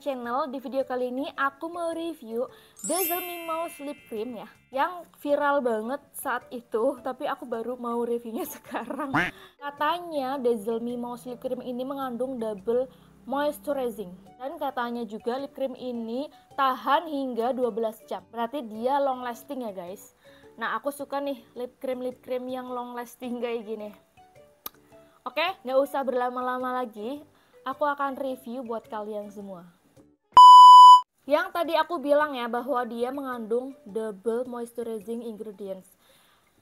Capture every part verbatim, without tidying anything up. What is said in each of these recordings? channel. Di video kali ini aku mau review Dazzle Me Mousse Lip Cream ya, yang viral banget saat itu, tapi aku baru mau reviewnya sekarang. Katanya Dazzle Me Mousse Lip Cream ini mengandung double moisturizing, dan katanya juga lip cream ini tahan hingga dua belas jam. Berarti dia long lasting ya guys. Nah, aku suka nih lip cream lip cream yang long lasting kayak gini. Oke, nggak usah berlama-lama lagi, aku akan review buat kalian semua. Yang tadi aku bilang ya, bahwa dia mengandung double moisturizing ingredients,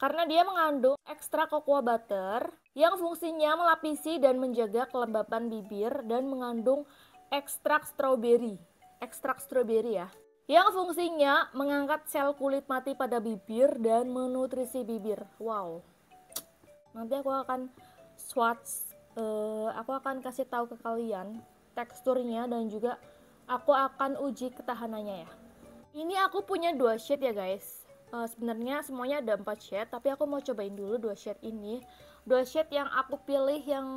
karena dia mengandung ekstra cocoa butter yang fungsinya melapisi dan menjaga kelembapan bibir, dan mengandung ekstrak strawberry, ekstrak strawberry ya, yang fungsinya mengangkat sel kulit mati pada bibir dan menutrisi bibir. Wow, nanti aku akan swatch, uh, aku akan kasih tahu ke kalian teksturnya, dan juga aku akan uji ketahanannya ya. Ini aku punya dua shade ya guys. Uh, sebenarnya semuanya ada empat shade, tapi aku mau cobain dulu dua shade ini. Dua shade yang aku pilih yang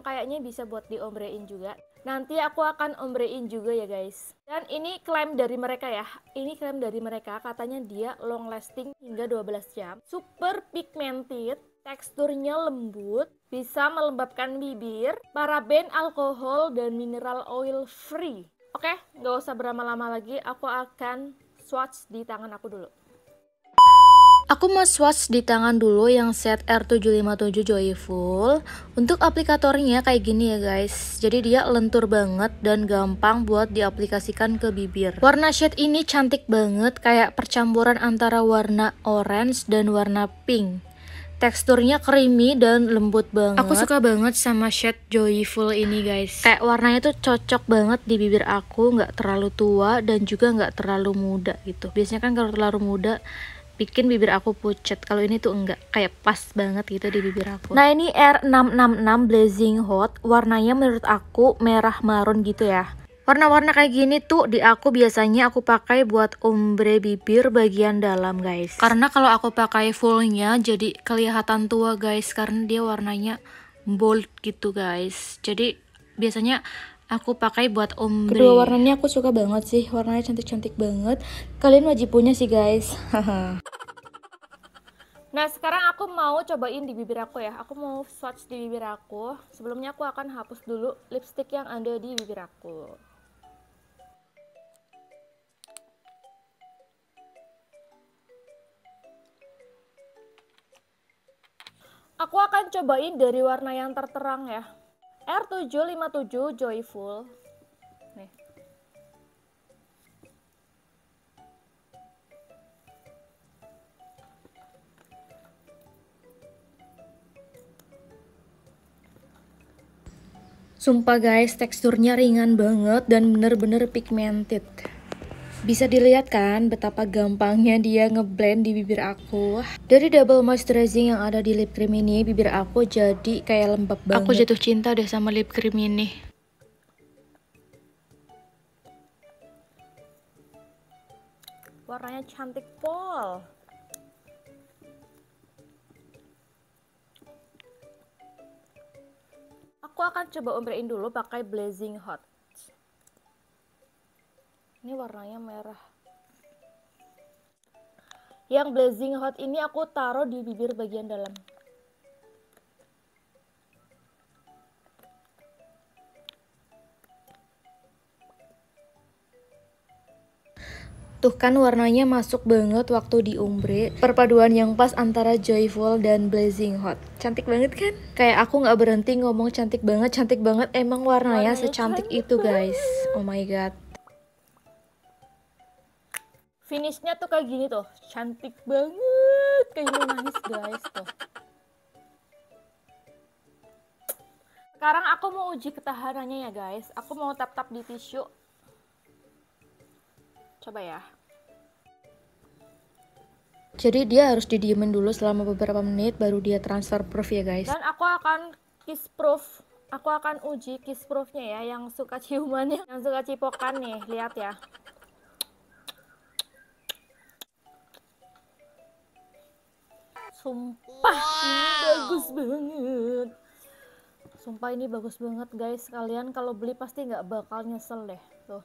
kayaknya bisa buat di ombrein juga. Nanti aku akan ombrein juga ya guys. Dan ini klaim dari mereka ya. Ini klaim dari mereka, katanya dia long lasting hingga dua belas jam, super pigmented, teksturnya lembut, bisa melembabkan bibir, paraben, alkohol, dan mineral oil free. Oke, nggak usah berlama-lama lagi, aku akan swatch di tangan aku dulu. Aku mau swatch di tangan dulu yang set R tujuh lima tujuh Joyful. Untuk aplikatornya kayak gini ya guys. Jadi dia lentur banget dan gampang buat diaplikasikan ke bibir. Warna shade ini cantik banget, kayak percampuran antara warna orange dan warna pink. Teksturnya creamy dan lembut banget. Aku suka banget sama shade Joyful ini guys. Kayak warnanya tuh cocok banget di bibir aku, nggak terlalu tua dan juga nggak terlalu muda gitu. Biasanya kan kalau terlalu muda bikin bibir aku pucat. Kalau ini tuh enggak, kayak pas banget gitu di bibir aku. Nah, ini R enam enam enam Blazing Hot. Warnanya menurut aku merah marun gitu ya. Warna-warna kayak gini tuh di aku biasanya aku pakai buat ombre bibir bagian dalam guys. Karena kalau aku pakai fullnya jadi kelihatan tua guys, karena dia warnanya bold gitu guys. Jadi biasanya aku pakai buat ombre. Kedua warnanya aku suka banget sih, warnanya cantik-cantik banget. Kalian wajib punya sih guys. Nah, sekarang aku mau cobain di bibir aku ya. Aku mau swatch di bibir aku. Sebelumnya aku akan hapus dulu lipstick yang ada di bibir aku. Aku akan cobain dari warna yang terterang ya, R tujuh lima tujuh Joyful. Nih, sumpah guys, teksturnya ringan banget dan bener-bener pigmented. Bisa dilihat kan betapa gampangnya dia ngeblend di bibir aku. Dari double moisturizing yang ada di lip cream ini, bibir aku jadi kayak lembab banget. Aku jatuh cinta deh sama lip cream ini. Warnanya cantik pol. Aku akan coba ombrein dulu pakai Blazing Hot. Ini warnanya merah. Yang Blazing Hot ini aku taruh di bibir bagian dalam. Tuh kan warnanya masuk banget waktu di ombre. Perpaduan yang pas antara Joyful dan Blazing Hot. Cantik banget kan? Kayak aku gak berhenti ngomong cantik banget, cantik banget. Emang warnanya, warnanya secantik itu guys. Oh my god. Finishnya tuh kayak gini tuh. Cantik banget. Kayak gini manis guys tuh. Sekarang aku mau uji ketahanannya ya guys. Aku mau tap-tap di tisu. Coba ya. Jadi dia harus didiemin dulu selama beberapa menit baru dia transfer proof ya guys. Dan aku akan kiss proof. Aku akan uji kiss proofnya ya, yang suka ciumannya, yang suka cipokan nih, lihat ya. Sumpah wow, ini bagus banget. Sumpah ini bagus banget guys. Kalian kalau beli pasti nggak bakal nyesel deh. Tuh.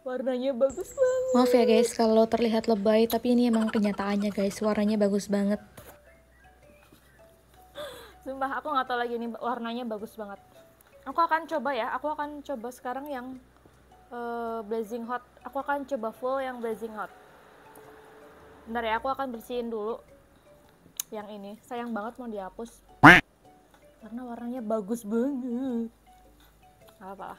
Warnanya bagus banget. Maaf ya guys kalau terlihat lebay, tapi ini emang kenyataannya guys, warnanya bagus banget. Sumpah aku nggak tahu lagi ini, warnanya bagus banget. Aku akan coba ya, aku akan coba sekarang yang uh, Blazing Hot. Aku akan coba full yang Blazing Hot. Bentar ya, aku akan bersihin dulu yang ini. Sayang banget mau dihapus karena warnanya bagus banget. Gak apa-apa.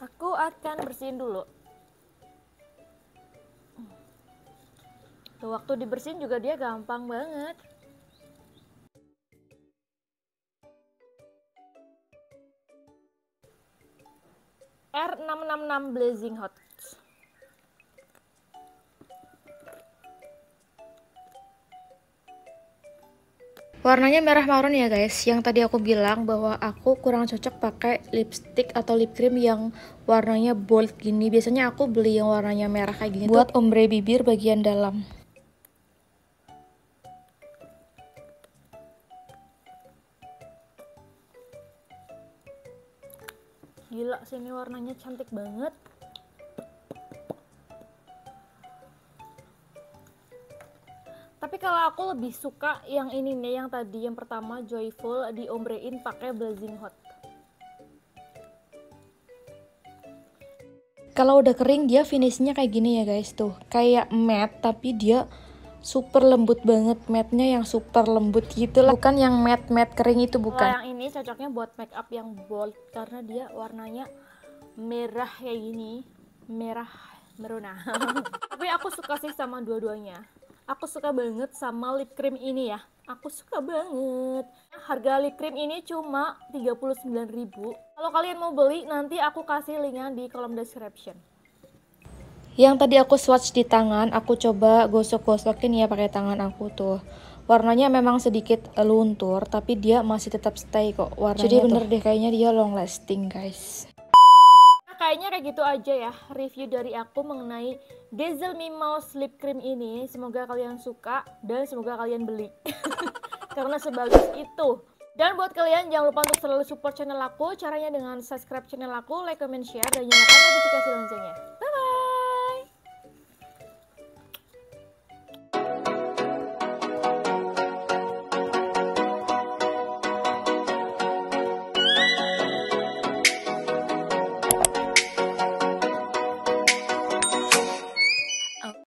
Aku akan bersihin dulu. Tuh, waktu dibersihin juga dia gampang banget. R enam enam enam Blazing Hot. Warnanya merah marun ya guys, yang tadi aku bilang bahwa aku kurang cocok pakai lipstick atau lip cream yang warnanya bold gini. Biasanya aku beli yang warnanya merah kayak gini buat ombre bibir bagian dalam. Gila sih ini warnanya cantik banget. Tapi kalau aku lebih suka yang ini nih, yang tadi yang pertama Joyful di ombrein pakai Blazing Hot. Kalau udah kering dia finishnya kayak gini ya guys, tuh kayak matte tapi dia super lembut banget, matte-nya yang super lembut gitu lah, bukan yang matte matte kering itu bukan. Kalau yang ini cocoknya buat make up yang bold karena dia warnanya merah kayak gini, merah merona. Tapi aku suka sih sama dua-duanya. Aku suka banget sama lip cream ini ya. Aku suka banget. Harga lip cream ini cuma tiga puluh sembilan ribu. Kalau kalian mau beli, nanti aku kasih linknya di kolom description. Yang tadi aku swatch di tangan, aku coba gosok-gosokin ya pakai tangan aku tuh. Warnanya memang sedikit luntur, tapi dia masih tetap stay kok warnanya. Jadi bener tuh deh, kayaknya dia long lasting guys. Kayaknya kayak gitu aja ya review dari aku mengenai Dazzle Me Mousse Lip Cream ini. Semoga kalian suka dan semoga kalian beli karena sebagus itu. Dan buat kalian jangan lupa untuk selalu support channel aku, caranya dengan subscribe channel aku, like, comment, share, dan nyalakan notifikasi lonceng.